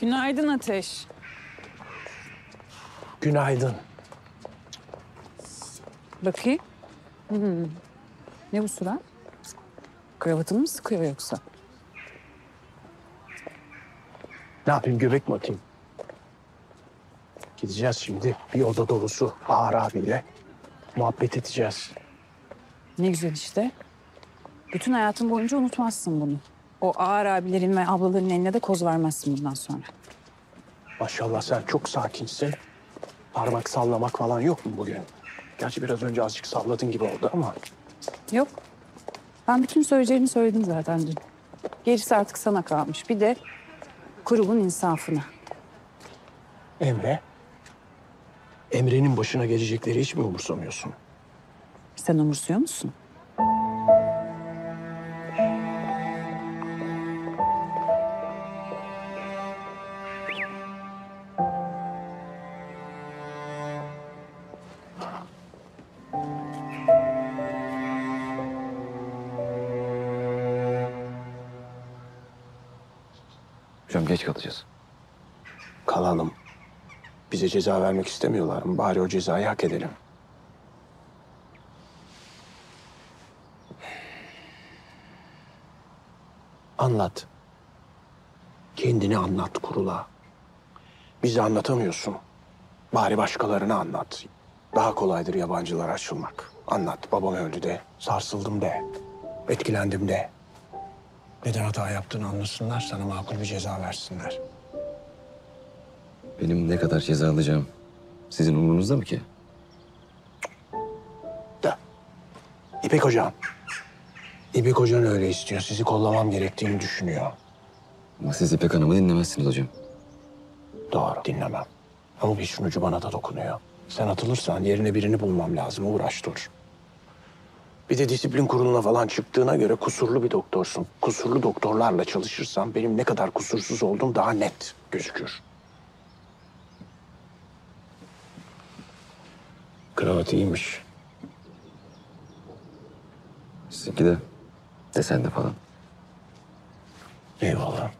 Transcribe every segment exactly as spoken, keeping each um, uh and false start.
Günaydın Ateş. Günaydın. Bakayım. Hmm. Ne bu surat? Kravatını mı sıkıyor yoksa? Ne yapayım, göbek mi atayım? Gideceğiz şimdi bir oda dolusu Bahar abiyle. Muhabbet edeceğiz. Ne güzel işte. Bütün hayatın boyunca unutmazsın bunu. O ağır abilerin ve ablaların eline de koz vermezsin bundan sonra. Maşallah sen çok sakinsin. Parmak sallamak falan yok mu bugün? Gerçi biraz önce azıcık salladın gibi oldu ama. Yok. Ben bütün söyleyeceğini söyledim zaten dün. Gerisi artık sana kalmış. Bir de grubun insafına. Emre? Emre'nin başına gelecekleri hiç mi umursamıyorsun? Sen umursuyor musun? Hocam geç kalacağız. Kalalım. Bize ceza vermek istemiyorlar mı? Bari o cezayı hak edelim. Anlat. Kendini anlat Kurula. Bize anlatamıyorsun. Bari başkalarına anlat. Daha kolaydır yabancılara açılmak. Anlat. Babam öldü de, sarsıldım de, etkilendim de. Neden hata yaptığını anlasınlar, sana makul bir ceza versinler. Benim ne kadar ceza alacağım sizin umurunuzda mı ki? Da. İpek hocam. İpek hocan öyle istiyor. Sizi kollamam gerektiğini düşünüyor. Ama siz İpek Hanım'ı dinlemezsiniz hocam. Doğru, dinlemem. Ama bir işin ucu bana da dokunuyor. Sen atılırsan yerine birini bulmam lazım. Uğraş dur. Bir de disiplin kuruluna falan çıktığına göre kusurlu bir doktorsun. Kusurlu doktorlarla çalışırsan benim ne kadar kusursuz olduğum daha net gözükür. Kravat iyiymiş. Sizinki de desenli falan. Eyvallah.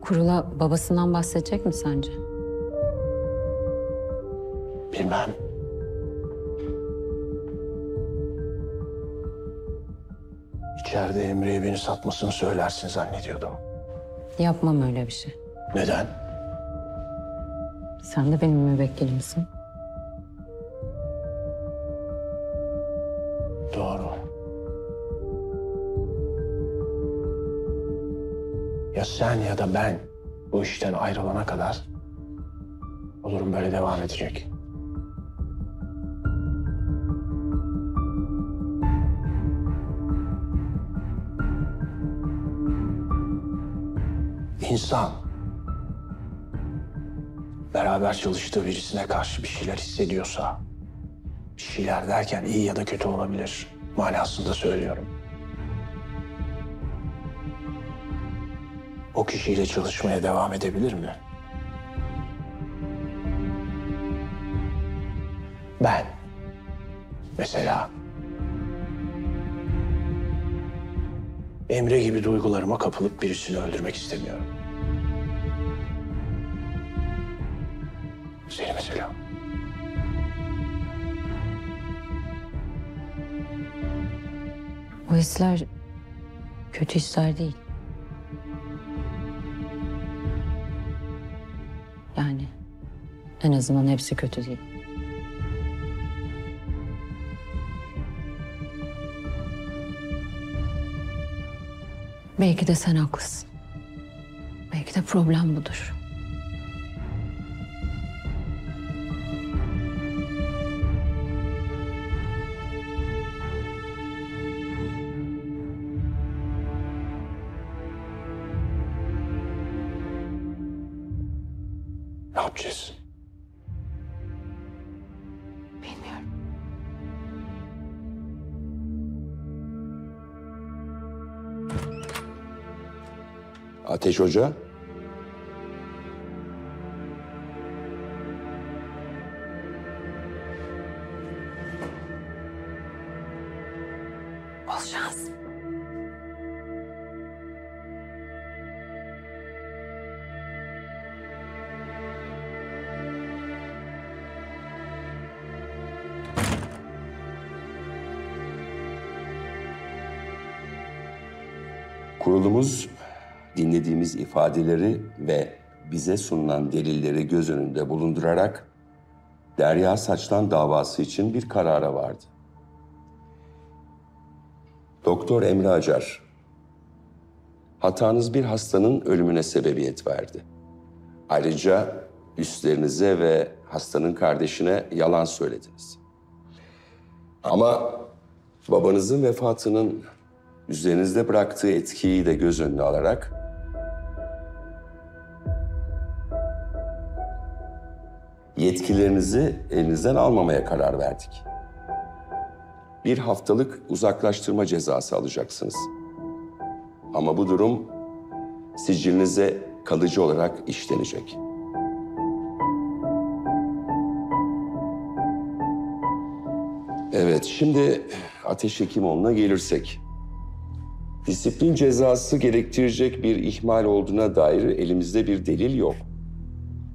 Kurula babasından bahsedecek mi sence? Bilmem. İçeride Emre'ye beni satmasını söylersin zannediyordum. Yapmam öyle bir şey. Neden? Sen de benim müvekkilimsin. Doğru. Ya sen ya da ben bu işten ayrılana kadar o durum böyle devam edecek. İnsan beraber çalıştığı birisine karşı bir şeyler hissediyorsa, bir şeyler derken iyi ya da kötü olabilir manasında söylüyorum. O kişiyle çalışmaya devam edebilir mi? Ben mesela Emre gibi duygularıma kapılıp birisini öldürmek istemiyorum. Seni mesela. O hisler kötü hisler değil. Yani en azından hepsi kötü değil. Belki de sen haklısın. Belki de problem budur. Ne yapacağız? Bilmiyorum. Ateş Hoca. Bol şans. Kurulumuz dinlediğimiz ifadeleri ve bize sunulan delilleri göz önünde bulundurarak Derya Saçlan davası için bir karara vardı. Doktor Emre Acar, hatanız bir hastanın ölümüne sebebiyet verdi. Ayrıca üstlerinize ve hastanın kardeşine yalan söylediniz. Ama babanızın vefatının üzerinizde bıraktığı etkiyi de göz önüne alarak yetkilerinizi elinizden almamaya karar verdik. Bir haftalık uzaklaştırma cezası alacaksınız. Ama bu durum sicilinize kalıcı olarak işlenecek. Evet, şimdi Ateş Hekimoğlu'na gelirsek. Disiplin cezası gerektirecek bir ihmal olduğuna dair elimizde bir delil yok.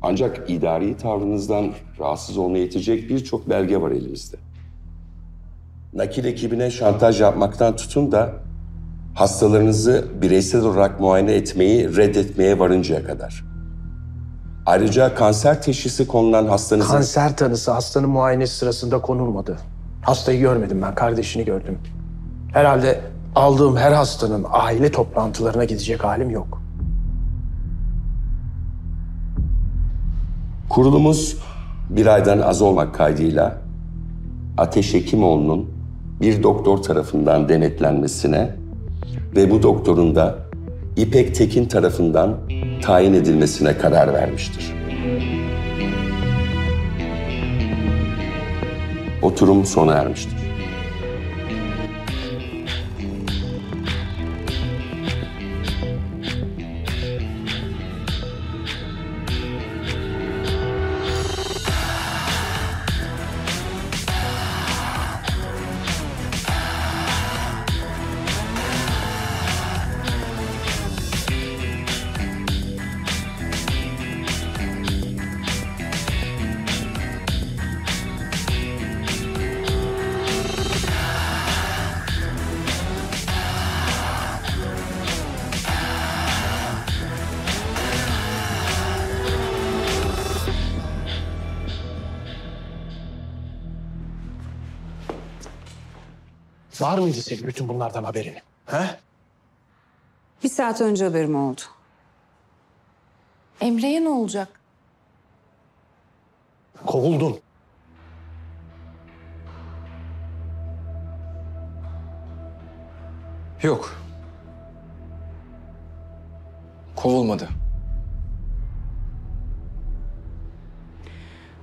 Ancak idari tavrınızdan rahatsız olmaya yetecek birçok belge var elimizde. Nakil ekibine şantaj yapmaktan tutun da hastalarınızı bireysel olarak muayene etmeyi reddetmeye varıncaya kadar. Ayrıca kanser teşhisi konulan hastanızın... Kanser tanısı hastanın muayenesi sırasında konulmadı. Hastayı görmedim ben, kardeşini gördüm. Herhalde... Aldığım her hastanın aile toplantılarına gidecek halim yok. Kurulumuz bir aydan az olmak kaydıyla Ateş Hekimoğlu'nun bir doktor tarafından denetlenmesine ve bu doktorun da İpek Tekin tarafından tayin edilmesine karar vermiştir. Oturum sona ermiştir. Var mıydı senin bütün bunlardan haberin? He? Bir saat önce haberim oldu. Emre'ye ne olacak? Kovuldun. Yok. Kovulmadı.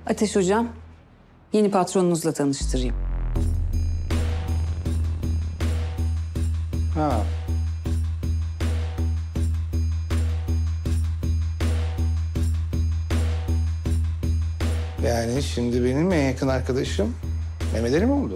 Ateş Hocam, yeni patronunuzla tanıştırayım. Ha. Yani şimdi benim en yakın arkadaşım memeleri mi oldu?